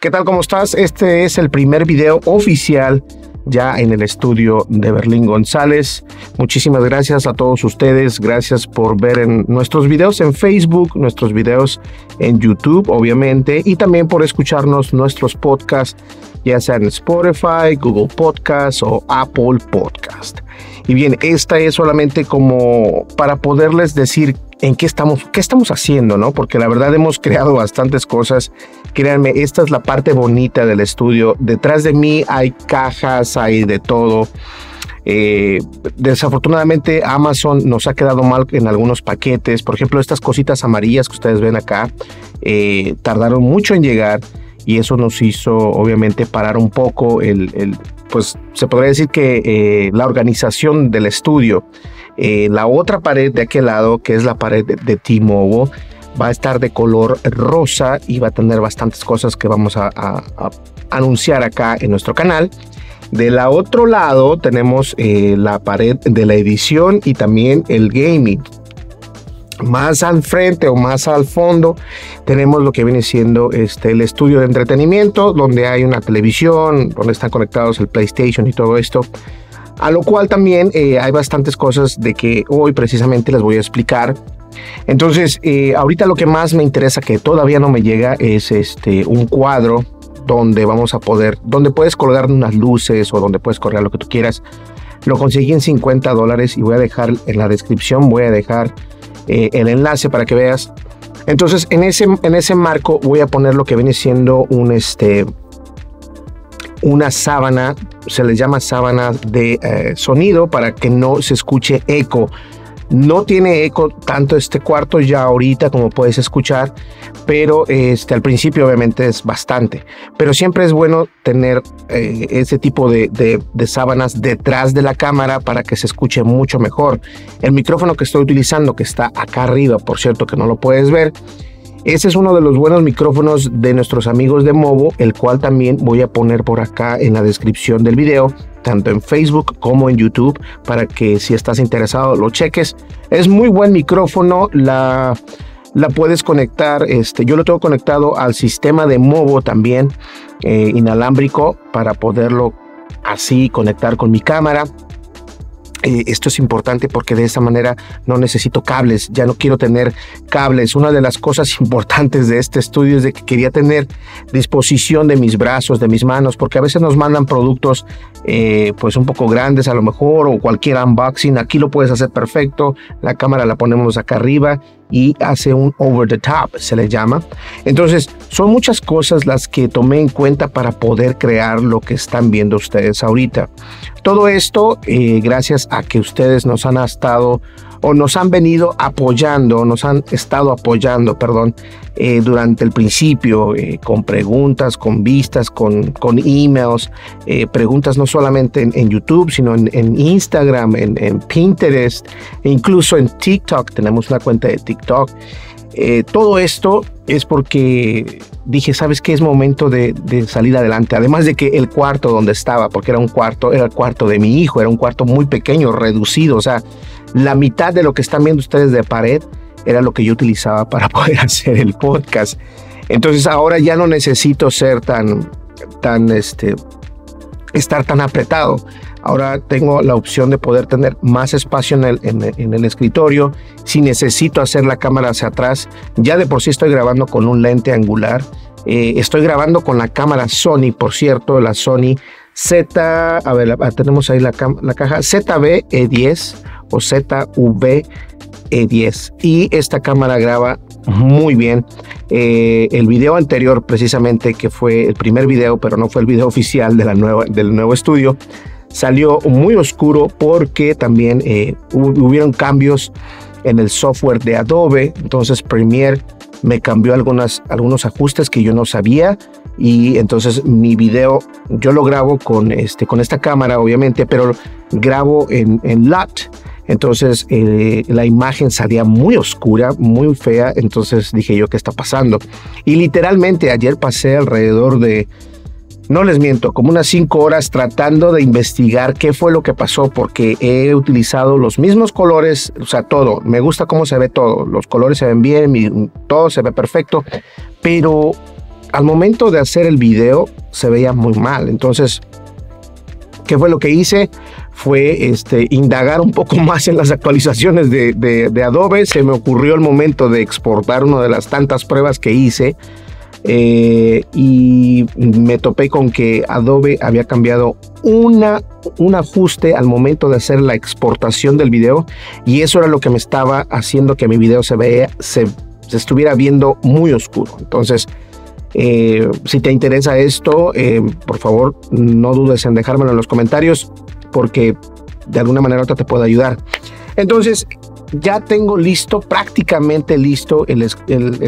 ¿Qué tal? ¿Cómo estás? Este es el primer video oficial ya en el estudio de Berlín González. Muchísimas gracias a todos ustedes. Gracias por ver nuestros videos en Facebook, nuestros videos en YouTube, obviamente, y también por escucharnos nuestros podcasts, ya sea en Spotify, Google Podcasts o Apple Podcast. Y bien, esta es solamente como para poderles decir en qué estamos haciendo, ¿no? Porque la verdad hemos creado bastantes cosas. Créanme, esta es la parte bonita del estudio. Detrás de mí hay cajas, hay de todo. Desafortunadamente Amazon nos ha quedado mal en algunos paquetes. Por ejemplo, estas cositas amarillas que ustedes ven acá tardaron mucho en llegar y eso nos hizo obviamente parar un poco pues se podría decir que la organización del estudio. La otra pared de aquel lado, que es la pared de Timogo, va a estar de color rosa y va a tener bastantes cosas que vamos a anunciar acá en nuestro canal. Del otro lado tenemos la pared de la edición y también el gaming. Más al frente o más al fondo tenemos lo que viene siendo el estudio de entretenimiento, donde hay una televisión, donde están conectados el PlayStation y todo esto. A lo cual también hay bastantes cosas de que hoy precisamente les voy a explicar. Entonces, ahorita lo que más me interesa, que todavía no me llega, es un cuadro donde puedes colgar unas luces o donde puedes colgar lo que tú quieras. Lo conseguí en $50 y voy a dejar en la descripción, voy a dejar el enlace para que veas. Entonces, en ese marco voy a poner lo que viene siendo una sábana, se les llama sábana de sonido, para que no se escuche eco. No tiene eco tanto este cuarto ya ahorita, como puedes escuchar, pero al principio obviamente es bastante. Pero siempre es bueno tener este tipo de sábanas detrás de la cámara para que se escuche mucho mejor. El micrófono que estoy utilizando, que está acá arriba, por cierto que no lo puedes ver, ese es uno de los buenos micrófonos de nuestros amigos de Movo, el cual también voy a poner por acá en la descripción del video, tanto en Facebook como en YouTube, para que si estás interesado lo cheques. Es muy buen micrófono, la puedes conectar, yo lo tengo conectado al sistema de Movo también, inalámbrico, para poderlo así conectar con mi cámara. Esto es importante porque de esta manera no necesito cables, ya no quiero tener cables. Una de las cosas importantes de este estudio es de que quería tener disposición de mis brazos, de mis manos, porque a veces nos mandan productos pues un poco grandes a lo mejor, o cualquier unboxing. Aquí lo puedes hacer perfecto, la cámara la ponemos acá arriba y hace un over the top, se le llama. Entonces son muchas cosas las que tomé en cuenta para poder crear lo que están viendo ustedes ahorita. Todo esto gracias a que ustedes nos han estado apoyando durante el principio, con preguntas, con vistas, con emails, preguntas no solamente en YouTube, sino en Instagram, en Pinterest, e incluso en TikTok. Tenemos una cuenta de TikTok. Todo esto es porque dije, ¿sabes qué? Es momento de salir adelante. Además de que el cuarto donde estaba, porque era el cuarto de mi hijo, era un cuarto muy pequeño, reducido. O sea, la mitad de lo que están viendo ustedes de pared era lo que yo utilizaba para poder hacer el podcast. Entonces ahora ya no necesito ser estar tan apretado. Ahora tengo la opción de poder tener más espacio en el escritorio. Si necesito hacer la cámara hacia atrás, ya de por sí estoy grabando con un lente angular. Estoy grabando con la cámara Sony, por cierto, la Sony Z, a ver, tenemos ahí la caja ZV-E10 o ZV-E10, y esta cámara graba muy bien. El video anterior, precisamente, que fue el primer video, pero no fue el video oficial de del nuevo estudio, salió muy oscuro porque también hubieron cambios en el software de Adobe. Entonces Premiere me cambió algunos ajustes que yo no sabía, y entonces mi video yo lo grabo con esta cámara, obviamente, pero grabo en LUT. Entonces la imagen salía muy oscura, muy fea. Entonces dije yo, ¿qué está pasando? Y literalmente ayer pasé alrededor de, no les miento, como unas 5 horas tratando de investigar qué fue lo que pasó, porque he utilizado los mismos colores, o sea, todo. Me gusta cómo se ve todo, los colores se ven bien, todo se ve perfecto, pero al momento de hacer el video se veía muy mal. Entonces, ¿qué fue lo que hice? Fue indagar un poco más en las actualizaciones de Adobe. Se me ocurrió el momento de exportar una de las tantas pruebas que hice, y me topé con que Adobe había cambiado un ajuste al momento de hacer la exportación del video, y eso era lo que me estaba haciendo que mi video se estuviera viendo muy oscuro. Entonces, si te interesa esto, por favor no dudes en dejármelo en los comentarios, porque de alguna manera u otra te puedo ayudar. Entonces, ya tengo listo, prácticamente listo el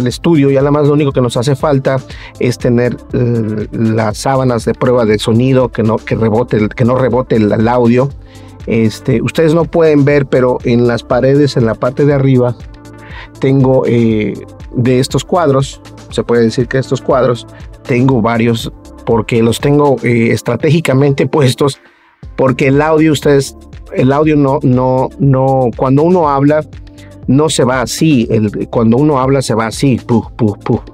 estudio. Ya nada más lo único que nos hace falta es tener las sábanas de prueba de sonido, que no rebote el audio. Ustedes no pueden ver, pero en las paredes, en la parte de arriba, tengo de estos cuadros, se puede decir que estos cuadros, tengo varios porque los tengo estratégicamente puestos, porque el audio, no, cuando uno habla no se va así, cuando uno habla se va así,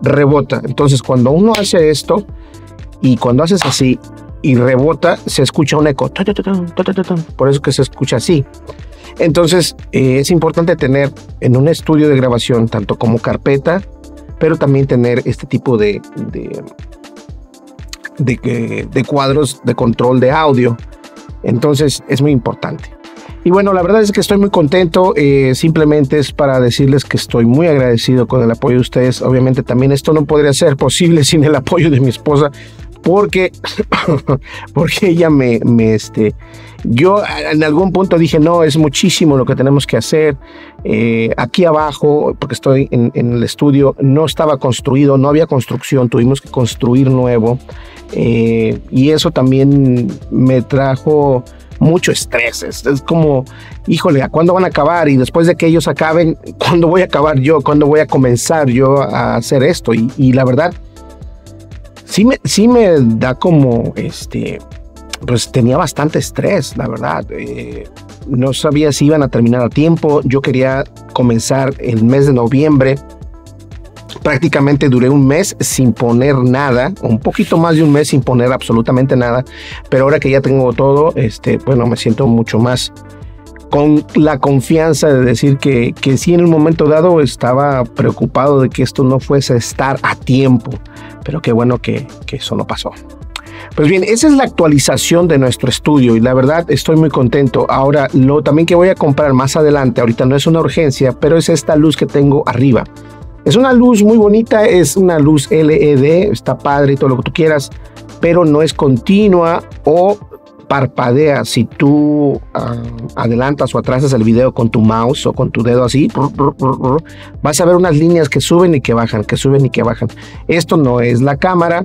rebota. Entonces, cuando uno hace esto y cuando haces así y rebota, se escucha un eco, por eso que se escucha así. Entonces, es importante tener en un estudio de grabación tanto como carpeta, pero también tener este tipo de cuadros de control de audio. Entonces, es muy importante. Y bueno, la verdad es que estoy muy contento. Simplemente es para decirles que estoy muy agradecido con el apoyo de ustedes. Obviamente también esto no podría ser posible sin el apoyo de mi esposa, porque ella yo en algún punto dije, no, es muchísimo lo que tenemos que hacer. Aquí abajo, porque estoy en el estudio, no estaba construido, no había construcción, tuvimos que construir nuevo. Y eso también me trajo mucho estrés. Es como, híjole, ¿a cuándo van a acabar? Y después de que ellos acaben, ¿cuándo voy a acabar yo? ¿Cuándo voy a comenzar yo a hacer esto? Y la verdad, sí me da como, pues tenía bastante estrés, la verdad. No sabía si iban a terminar a tiempo. Yo quería comenzar el mes de noviembre. Prácticamente duré un mes sin poner nada, un poquito más de un mes sin poner absolutamente nada, pero ahora que ya tengo todo, bueno, me siento mucho más con la confianza de decir que sí, en un momento dado estaba preocupado de que esto no fuese a estar a tiempo, pero qué bueno que eso no pasó. Pues bien, esa es la actualización de nuestro estudio y la verdad estoy muy contento. Ahora, lo también que voy a comprar más adelante, ahorita no es una urgencia, pero es esta luz que tengo arriba. Es una luz muy bonita, es una luz LED, está padre y todo lo que tú quieras, pero no es continua o parpadea. Si tú adelantas o atrasas el video con tu mouse o con tu dedo así, vas a ver unas líneas que suben y que bajan, que suben y que bajan. Esto no es la cámara.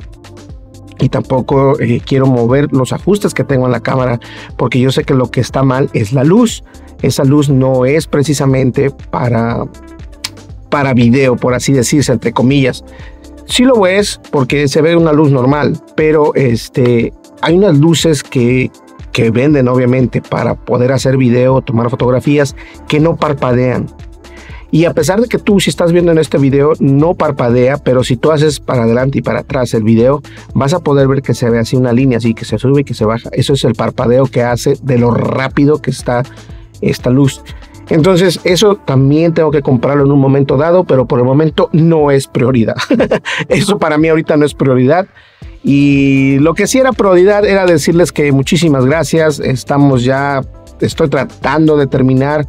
Y tampoco quiero mover los ajustes que tengo en la cámara, porque yo sé que lo que está mal es la luz. Esa luz no es precisamente para video, por así decirse, entre comillas. Sí lo es, porque se ve una luz normal, pero hay unas luces que venden, obviamente, para poder hacer video, tomar fotografías, que no parpadean. Y a pesar de que tú, si estás viendo en este video, no parpadea, pero si tú haces para adelante y para atrás el video, vas a poder ver que se ve así una línea, así que se sube y que se baja. Eso es el parpadeo que hace de lo rápido que está esta luz. Entonces, eso también tengo que comprarlo en un momento dado, pero por el momento no es prioridad. Eso para mí ahorita no es prioridad. Y lo que sí era prioridad era decirles que muchísimas gracias. Estoy tratando de terminar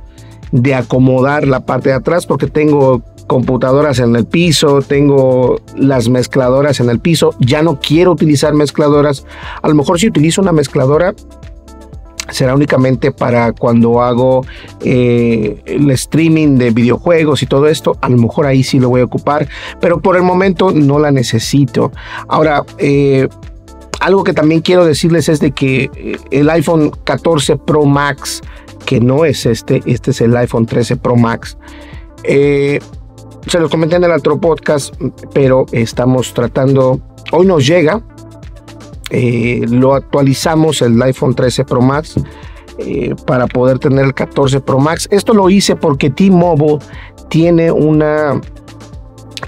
de acomodar la parte de atrás, porque tengo computadoras en el piso, tengo las mezcladoras en el piso. Ya no quiero utilizar mezcladoras. A lo mejor si utilizo una mezcladora será únicamente para cuando hago el streaming de videojuegos y todo esto. A lo mejor ahí sí lo voy a ocupar, pero por el momento no la necesito. Ahora, algo que también quiero decirles es de que el iPhone 14 Pro Max, que no es este es el iPhone 13 Pro Max. Se los comenté en el otro podcast, pero estamos tratando, hoy nos llega, lo actualizamos el iPhone 13 Pro Max para poder tener el 14 Pro Max. Esto lo hice porque T-Mobile tiene una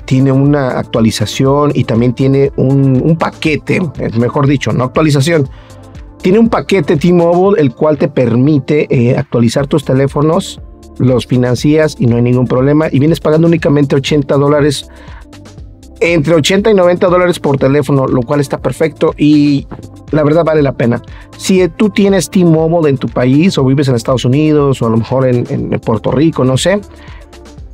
tiene una actualización y también tiene un paquete, mejor dicho, no actualización. Tiene un paquete T-Mobile, el cual te permite actualizar tus teléfonos, los financias y no hay ningún problema. Y vienes pagando únicamente $80, entre $80 y $90 por teléfono, lo cual está perfecto y la verdad vale la pena. Si tú tienes T-Mobile en tu país o vives en Estados Unidos o a lo mejor en Puerto Rico, no sé,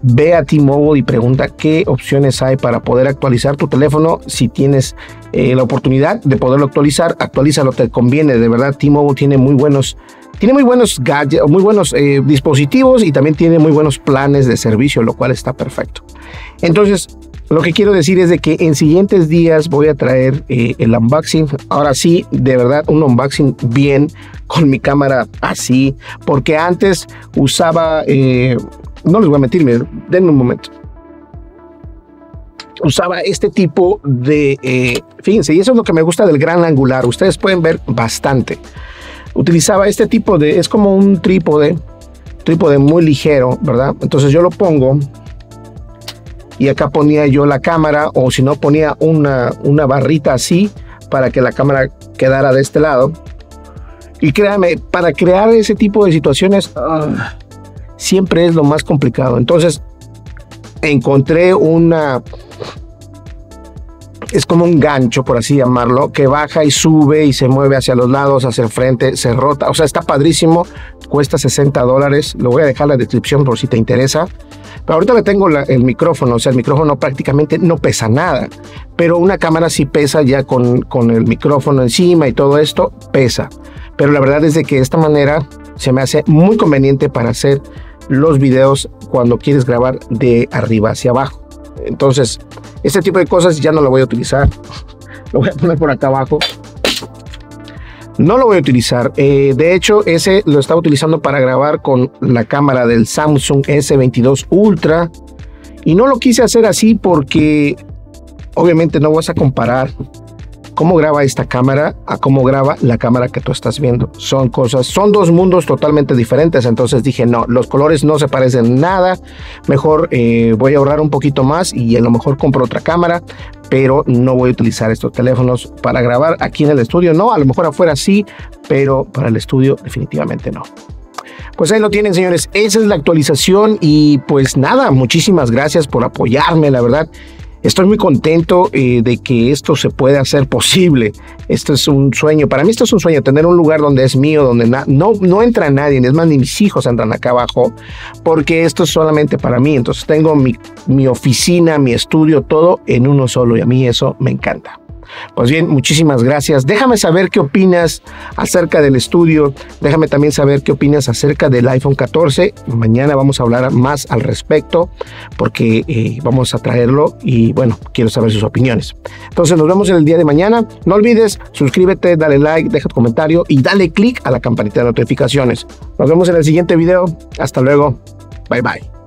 ve a T-Mobile y pregunta qué opciones hay para poder actualizar tu teléfono. Si tienes la oportunidad de poderlo actualizar, actualízalo, te conviene. De verdad, T-Mobile tiene muy buenos gadgets, muy buenos dispositivos y también tiene muy buenos planes de servicio, lo cual está perfecto. Entonces, lo que quiero decir es de que en siguientes días voy a traer el unboxing. Ahora sí, de verdad, un unboxing bien con mi cámara así, porque antes usaba... no les voy a mentir, miren, denme un momento. Usaba este tipo de... fíjense, y eso es lo que me gusta del gran angular. Ustedes pueden ver bastante. Utilizaba este tipo de... es como un trípode muy ligero, ¿verdad? Entonces yo lo pongo y acá ponía yo la cámara, o si no ponía una barrita así para que la cámara quedara de este lado. Y créanme, para crear ese tipo de situaciones... siempre es lo más complicado. Entonces encontré una, es como un gancho, por así llamarlo, que baja y sube y se mueve hacia los lados, hacia el frente, se rota. O sea, está padrísimo. Cuesta $60. Lo voy a dejar en la descripción por si te interesa. Pero ahorita le tengo el micrófono. O sea, el micrófono prácticamente no pesa nada. Pero una cámara sí pesa, ya con el micrófono encima y todo esto pesa. Pero la verdad es de que de esta manera se me hace muy conveniente para hacer los videos cuando quieres grabar de arriba hacia abajo. Entonces, este tipo de cosas ya no lo voy a utilizar. Lo voy a poner por acá abajo. No lo voy a utilizar. De hecho, ese lo estaba utilizando para grabar con la cámara del Samsung S22 Ultra. Y no lo quise hacer así porque obviamente no vas a comparar cómo graba esta cámara a cómo graba la cámara que tú estás viendo. Son cosas, son dos mundos totalmente diferentes. Entonces dije, no, los colores no se parecen nada. Mejor voy a ahorrar un poquito más y a lo mejor compro otra cámara, pero no voy a utilizar estos teléfonos para grabar aquí en el estudio. No, a lo mejor afuera sí, pero para el estudio definitivamente no. Pues ahí lo tienen, señores. Esa es la actualización y pues nada, muchísimas gracias por apoyarme, la verdad. Estoy muy contento de que esto se pueda hacer posible. Esto es un sueño. Para mí esto es un sueño, tener un lugar donde es mío, donde no entra nadie. Es más, ni mis hijos entran acá abajo, porque esto es solamente para mí. Entonces tengo mi oficina, mi estudio, todo en uno solo. Y a mí eso me encanta. Pues bien, muchísimas gracias. Déjame saber qué opinas acerca del estudio. Déjame también saber qué opinas acerca del iPhone 14. Mañana vamos a hablar más al respecto porque vamos a traerlo y bueno, quiero saber sus opiniones. Entonces nos vemos en el día de mañana. No olvides, suscríbete, dale like, deja tu comentario y dale click a la campanita de notificaciones. Nos vemos en el siguiente video. Hasta luego. Bye bye.